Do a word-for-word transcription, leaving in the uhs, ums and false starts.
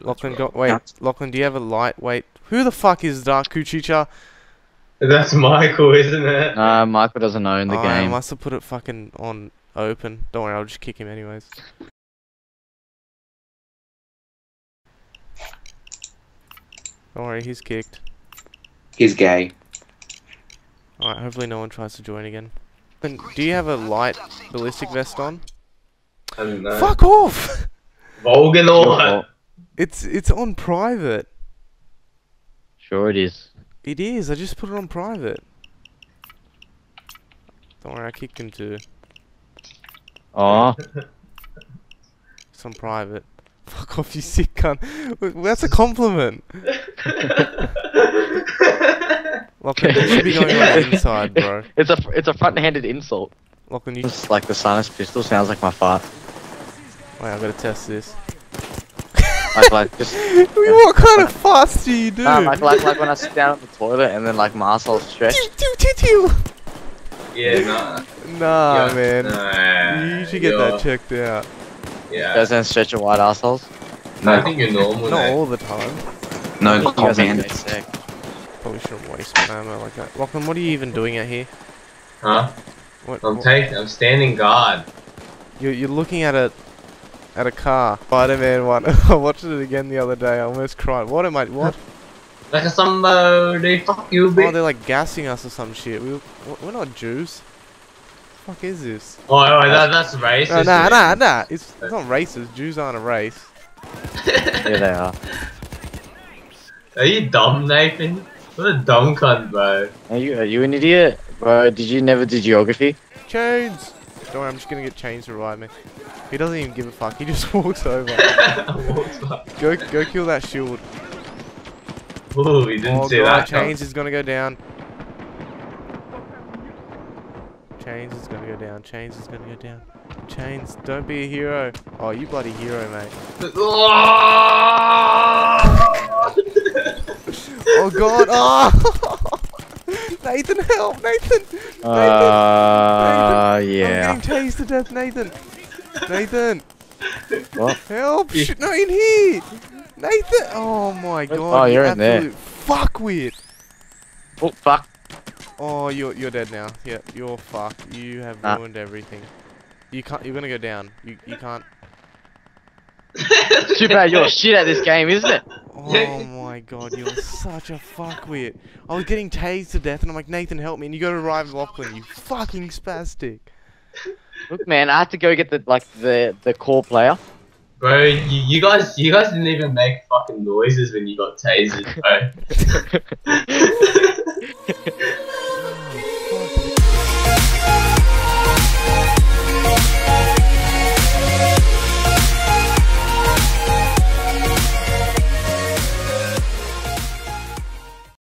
Lachlan got wait, Lachlan, do you have a lightweight? Who the fuck is Dark Kuchicha? That's Michael, isn't it? Nah, uh, Michael doesn't own the oh, game. I must have put it fucking on open. Don't worry, I'll just kick him anyways. Don't worry, he's kicked. He's gay. Alright, hopefully no one tries to join again. And do you have a light ballistic vest on? I don't know. Fuck off! Volganor! It's it's on private. Sure it is. It is, I just put it on private. Don't worry, I kicked him too. Aw. It's on private. Fuck off, you sick cunt. That's a compliment. Lachlan, you should be going on inside, bro. It's a, it's a front-handed insult. Lachlan, you... It's like the sinus pistol sounds like my fart. Wait, I've got to test this. Like, like, just... What kind of farts do you do? Nah, like, like, like when I sit down at the toilet and then, like, my arsehole's stretched. Yeah, nah. Nah, yeah, man. Nah, you should get you're... that checked out. Yeah. Doesn't stretch your wide arseholes? No, I think you're normal. Not all the time. No, no oh, man. Probably shouldn't waste my ammo like that. Lachlan, what are you even doing out here? Huh? What, I'm what? taking. I'm standing guard. You're you're looking at a at a car. Spider-Man one. I watched it again the other day. I almost cried. What am I? What? Like a somebody. Fuck you, bitch. Oh, they're like gassing us or some shit. We we're not Jews. What the fuck is this? Oh, oh that, that's racist. No, nah, nah, nah. It's, it's not racist. Jews aren't a race. Yeah, they are. Are you dumb, Nathan? What a dumb cunt, bro. Are you, are you an idiot? Bro, did you never do geography? Chains! Don't worry, I'm just gonna get Chains to revive me. He doesn't even give a fuck. He just walks over. walks up. Go, go kill that shield. Ooh, he didn't oh, see God, that. Chains is gonna go down. Chains is gonna go down, Chains is gonna go down. Chains, don't be a hero. Oh, you bloody hero, mate. Oh God, oh! Nathan, help, Nathan! Nathan! Uh, Nathan! Yeah. I'm getting tased to death, Nathan! Nathan! What? Help! Shit, not in here! Nathan! Oh my God, oh, you're in there. Fuck weird! Oh, fuck. Oh, you're you're dead now. Yeah, you're fucked. You have nah. ruined everything. You can't. You're gonna go down. You you can't. Too bad you're shit at this game, isn't it? Oh my God, you're such a fuckwit. I was getting tased to death, and I'm like, Nathan, help me, and you go to revive Lachlan. You fucking spastic. Look, man, I had to go get the like the the core player. Bro, you, you guys, you guys didn't even make fucking noises when you got tased, bro.